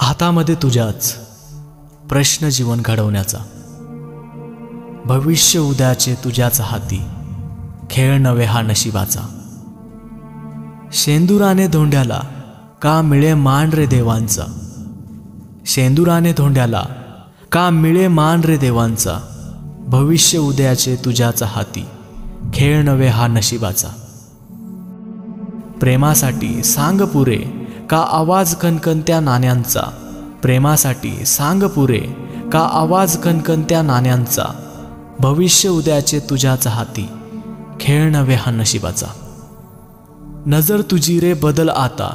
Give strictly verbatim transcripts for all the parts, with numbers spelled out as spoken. हातामध्ये तुझ्याच, प्रश्न जीवन घडवण्याचा, भविष्य उद्याचे तुझ्याच हाती, खेळ नवे हा नशिबाचा। शेंदुराने धोंड्याला का मिळे मान रे देवांचा, शेंदुराने धोंड्याला का मिळे मान रे देवांचा, भविष्य उद्याचे तुझ्याच हाती, खेळ नवे हा नशिबाचा। प्रेमासाठी सांग पुरे का आवाज कणकणत्या नाण्यांचा, प्रेमासाठी सांग पुरे का आवाज कणकणत्या नाण्यांचा, भविष्य उद्याचे तुझ्याच हाती, खेळ नवे हा नशिबाचा। नजर तुझी रे बदल आता,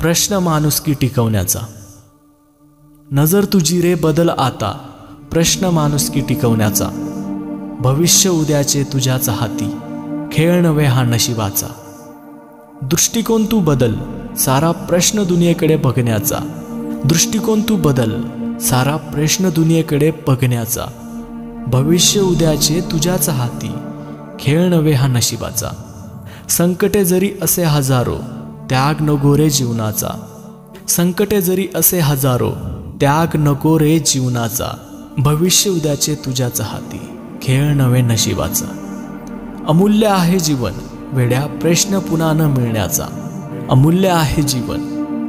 प्रश्न माणुसकी टिकवण्याचा, नजर तुझी रे बदल आता, प्रश्न माणुसकी टिकवण्याचा, भविष्य उद्याचे तुझ्याच हाती, खेळ नवे हा नशिबाचा। दृष्टिकोन तू बदल, सारा प्रश्न दुनियेकडे बघण्याचा, दृष्टिकोन तू बदल, सारा प्रश्न दुनियेकडे बघण्याचा, भविष्य उद्याचे तुझ्याच हाती, खेळ नवे हा नशिबाचा। संकटे जरी असे हजारो, त्याग नको रे जीवनाचा, संकटे जरी असे हजारो, त्याग नको रे जीवनाचा, भविष्य उद्याचे तुझ्याच हाती, खेळ नवे नशिबाचा। अमूल्य आहे जीवन, वेड्या प्रश्न पुन्हा न मिळण्याचा, अमूल्य आहे जीवन,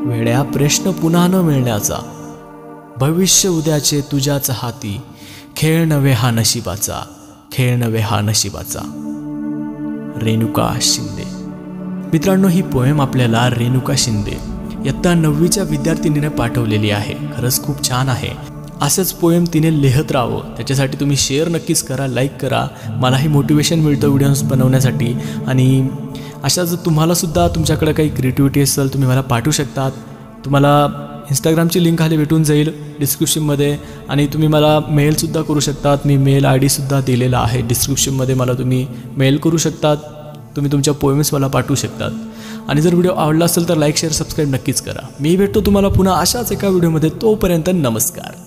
वेड्या प्रश्न पुन्हा न मिळण्याचा, भविष्य उद्याचे तुझ्याच हाती, खेळ नवे हा नशिबाचा, खेळ नवे हा नशिबाचा। रेणुका शिंदे। मित्रांनो, ही पोएम आपल्याला रेणुका शिंदे इयत्ता नववीच्या विद्यार्थिनीने पाठवलेली आहे। खरंच खूप छान आहे। असेच पोएम तिने लिहत राहावं त्याच्यासाठी तुम्ही शेअर नक्कीच करा, लाईक करा, मलाही मोटिवेशन मिळतं व्हिडिओज बनवण्यासाठी। आणि अशा जर तुम्हालासुद्धा तुमच्याकडे काही क्रिएटिव्हिटी असेल तुम्ही मला पाठवू शकतात। तुम्हाला इंस्टाग्रामची लिंक खाली भेटून जाईल डिस्क्रिप्शनमध्ये, आणि तुम्ही मला मेलसुद्धा करू शकतात। मी मेल आय डीसुद्धा दिलेला आहे डिस्क्रिप्शनमध्ये, मला तुम्ही मेल करू शकतात, तुम्ही तुमच्या पोएम्स मला पाठवू शकतात। आणि जर व्हिडिओ आवडला असेल तर लाईक शेअर सबस्क्राईब नक्कीच करा। मी भेटतो तुम्हाला पुन्हा अशाच एका व्हिडिओमध्ये, तोपर्यंत नमस्कार।